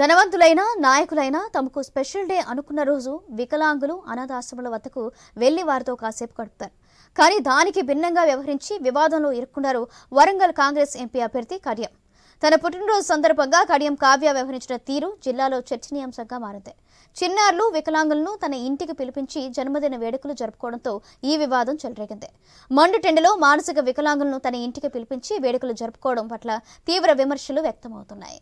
ధనవంతులైన నాయకులైన తమకు special day అనుకున్న రోజు వికలాంగులు అనాథాశ్రమాల వద్దకు వెళ్లి వారితో కాసేపు గడుపుతారు. కానీ దానికి భిన్నంగా వ్యవహరించి వివాదంలో ఇరుక్కున్నారు వరంగల్ కాంగ్రెస్ ఎంపీ అభ్యర్థి కడియం. తన పుట్టినరోజు సందర్భంగా కడియం కావ్య వ్యవహరించిన తీరు జిల్లాలో చర్చనీయాంశంగా మారింది. చిన్నారులు వికలాంగులను తన ఇంటికి పిలిపించి జన్మదిన వేడుకలు జరుపుకోవడంతో ఈ వివాదం చెలరేగింది. మండుటెండలో మానసిక వికలాంగులను తన ఇంటికి పిలిపించి వేడుకలు జరుపుకోవడం పట్ల తీవ్ర విమర్శలు వ్యక్తమవుతున్నాయి.